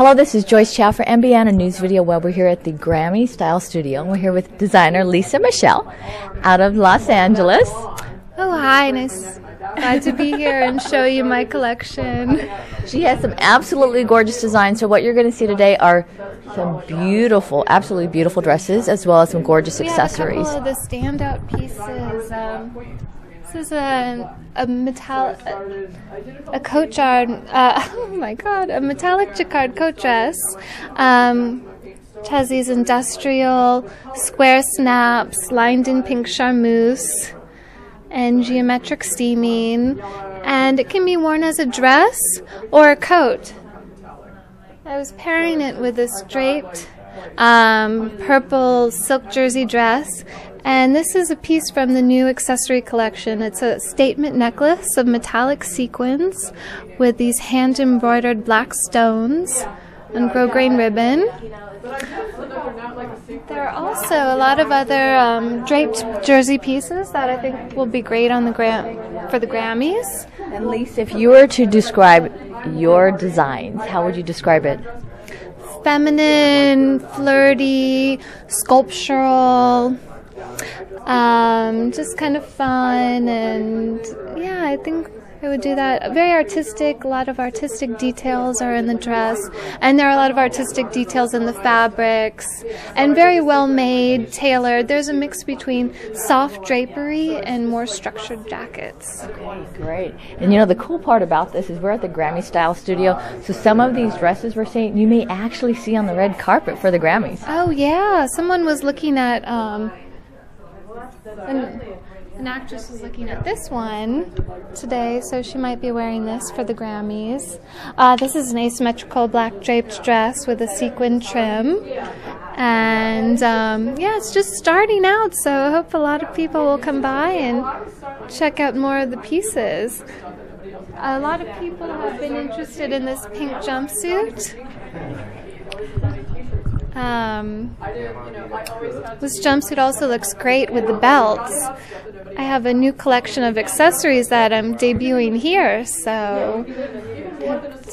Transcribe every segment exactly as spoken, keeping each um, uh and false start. Hello, this is Joyce Chow for M B N and News Video Web. We're here at the Grammy Style Studio, and we're here with designer Lisa Michelle out of Los Angeles. Oh, hi. Nice. Glad to be here and show you my collection. She has some absolutely gorgeous designs. So what you're going to see today are some beautiful, absolutely beautiful dresses, as well as some gorgeous we accessories. Have a couple of the standout pieces. Um, This is a a metallic a, a coat yard. Uh, oh my God, a metallic jacquard coat dress. Um, it has these industrial square snaps lined in pink charmeuse and geometric steaming, and it can be worn as a dress or a coat. I was pairing it with this draped um, purple silk jersey dress. And this is a piece from the new accessory collection. It's a statement necklace of metallic sequins with these hand-embroidered black stones and grosgrain ribbon. There are also a lot of other um, draped jersey pieces that I think will be great on the gram for the Grammys. And Lisa, if you were to describe your designs, how would you describe it? Feminine, flirty, sculptural. Um, just kind of fun, and yeah, I think I would do that. Very artistic, a lot of artistic details are in the dress, and there are a lot of artistic details in the fabrics, and very well made, tailored. There's a mix between soft drapery and more structured jackets. Okay, great. And you know, the cool part about this is we're at the Grammy Style Studio, so some of these dresses we're seeing, you may actually see on the red carpet for the Grammys. Oh yeah, someone was looking at, um, An, an actress was looking at this one today, so she might be wearing this for the Grammys. Uh, this is an asymmetrical black draped dress with a sequin trim. And um, yeah, it's just starting out, so I hope a lot of people will come by and check out more of the pieces. A lot of people have been interested in this pink jumpsuit. Um, this jumpsuit also looks great with the belts. I have a new collection of accessories that I'm debuting here, so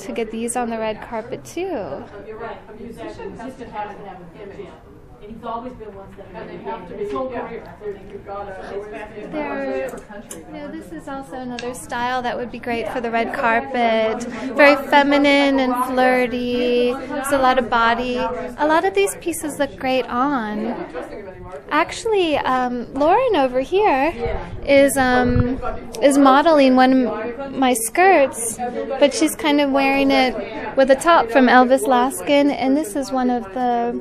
to get these on the red carpet too. There, you know, this is also another style that would be great for the red carpet. Very feminine and flirty. There's a lot of body. A lot of these pieces look great on. Actually, um, Lauren over here is um, is modeling one of my skirts, but she's kind of wearing it with a top from Elvis Laskin, and this is one of the.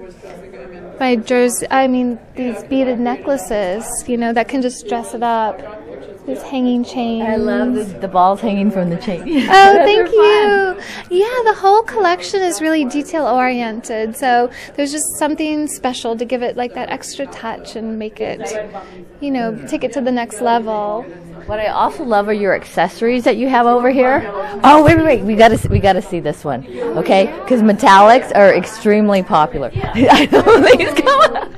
My jersey, I mean, these beaded necklaces, you know, that can just dress it up. These hanging chains. I love the, the balls hanging from the chain. Oh, thank you. Fun. Yeah, the whole collection is really detail-oriented, so there's just something special to give it like that extra touch and make it, you know, take it to the next level. What I also love are your accessories that you have over here. Oh, wait, wait, wait. We gotta, we gotta see this one, okay? Because metallics are extremely popular. I don't think it's coming.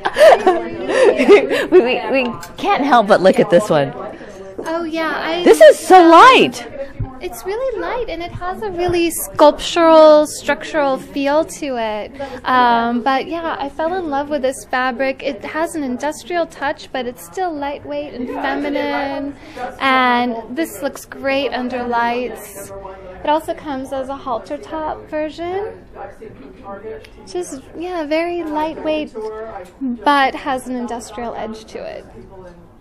we, we, we can't help but look at this one. Oh yeah, I, this is so light. It's really light, and it has a really sculptural, structural feel to it. Um, but yeah, I fell in love with this fabric. It has an industrial touch, but it's still lightweight and feminine. And this looks great under lights. It also comes as a halter top version. Just, yeah, very lightweight, but has an industrial edge to it.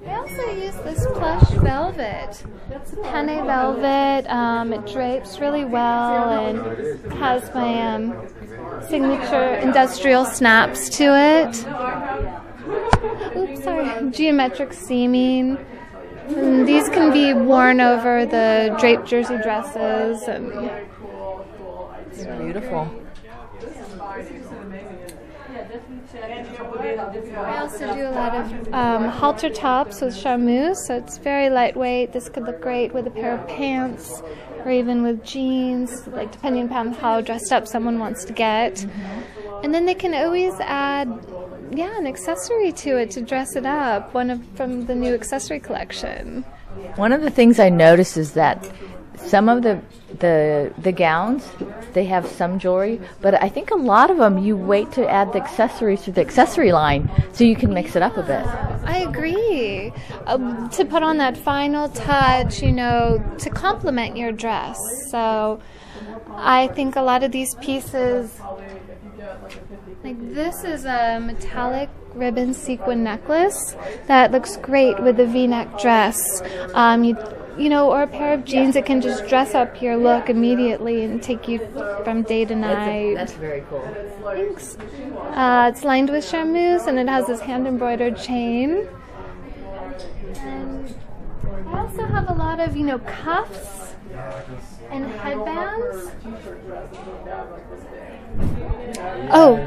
I also use this plush velvet. It's penny velvet. Um, it drapes really well and has my um, signature industrial snaps to it. Oops, sorry. Geometric seaming. And these can be worn over the draped jersey dresses. And it's beautiful. I also do a lot of um, halter tops with charmeuse, so it's very lightweight. This could look great with a pair of pants or even with jeans, like depending upon how dressed up someone wants to get. Mm-hmm. And then they can always add, yeah, an accessory to it to dress it up, one of, from the new accessory collection. One of the things I noticed is that some of the the the gowns. They have some jewelry, but I think a lot of them you wait to add the accessories to the accessory line so you can mix it up a bit. I agree. Um, to put on that final touch, you know, to complement your dress. So I think a lot of these pieces, like this is a metallic ribbon sequin necklace that looks great with the V-neck dress. Um, you You know, or a pair of jeans that can just dress up your look immediately and take you from day to night. That's, a, that's very cool. Thanks. Uh, it's lined with charmeuse and it has this hand embroidered chain. And I also have a lot of, you know, cuffs and headbands. Oh,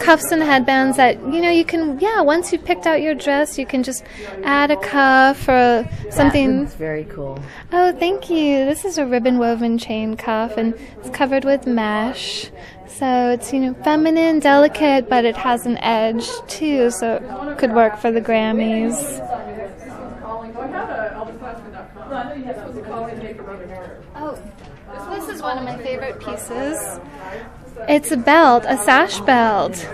cuffs and headbands that, you know, you can, yeah, once you've picked out your dress, you can just add a cuff or something. That's very cool. Oh, thank you. This is a ribbon woven chain cuff, and it's covered with mesh. So it's, you know, feminine, delicate, but it has an edge, too, so it could work for the Grammys. Oh, this is one of my favorite pieces. It's a belt, a sash belt.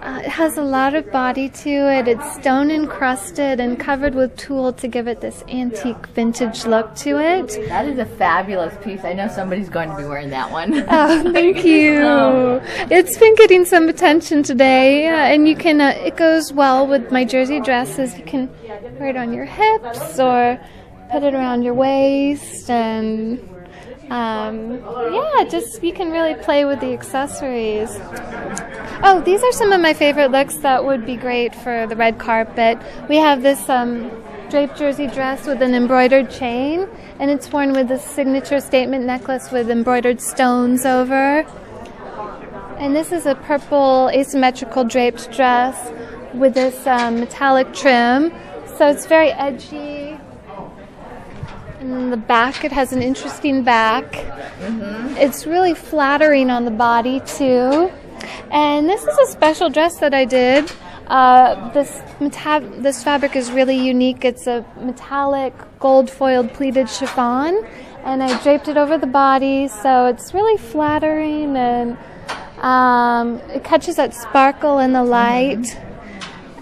Uh, it has a lot of body to it. It's stone encrusted and covered with tulle to give it this antique vintage look to it. That is a fabulous piece. I know somebody's going to be wearing that one. Oh, thank you. Oh. It's been getting some attention today, uh, and you can. Uh, it goes well with my jersey dresses. You can wear it on your hips or put it around your waist and. Um, yeah, just you can really play with the accessories. Oh, these are some of my favorite looks that would be great for the red carpet. We have this um, draped jersey dress with an embroidered chain, and it's worn with this signature statement necklace with embroidered stones over. And this is a purple asymmetrical draped dress with this um, metallic trim, so it's very edgy. And in the back, it has an interesting back. Mm-hmm. It's really flattering on the body, too. And this is a special dress that I did. Uh, this, this fabric is really unique. It's a metallic gold foiled pleated chiffon. And I draped it over the body, so it's really flattering. And um, it catches that sparkle in the light. Mm-hmm.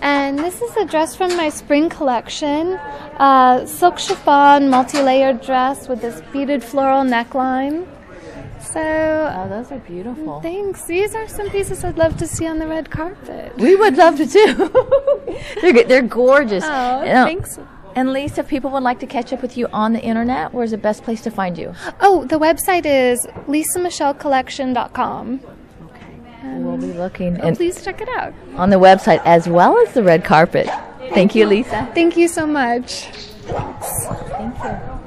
And this is a dress from my spring collection, uh, silk chiffon, multi-layered dress with this beaded floral neckline. So, oh, those are beautiful. Thanks. These are some pieces I'd love to see on the red carpet. We would love to too. they're they're gorgeous. Oh, you know, thanks. And Lisa, if people would like to catch up with you on the internet, where's the best place to find you? Oh, the website is Lisa Michelle Collection dot com. We'll be looking. And oh, please check it out. On the website as well as the red carpet. Thank you, Lisa. Thank you so much. Thank you.